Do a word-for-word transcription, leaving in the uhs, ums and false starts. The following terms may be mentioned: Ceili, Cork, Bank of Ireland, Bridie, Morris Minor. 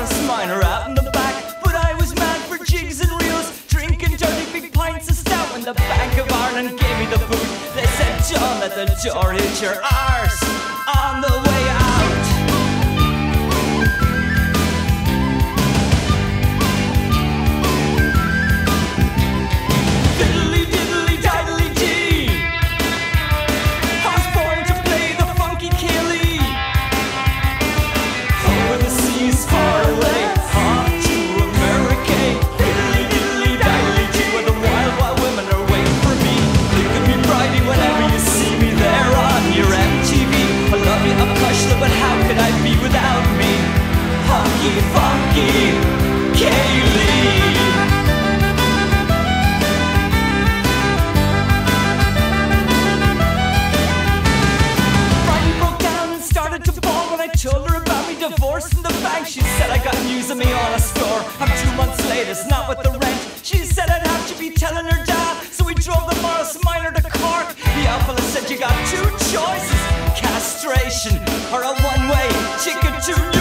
Morris Minor out in the back. But I was mad for jigs and reels, drinking dirty big pints of stout. When the Bank of Ireland gave me the boot, they said, John, at the door, hit your arse on the way out. But how could I be without me? Honky, funky, Ceili. Bridie broke down and started to bawl when I told her about me divorce and the bank. She said I got news of me on a score. I'm two months late, it's not with the rent. She said I'd have to be telling her dad, so we drove the Morris Minor to Cork. The old fella said you got two choices, castration or a one-way ticket to New York.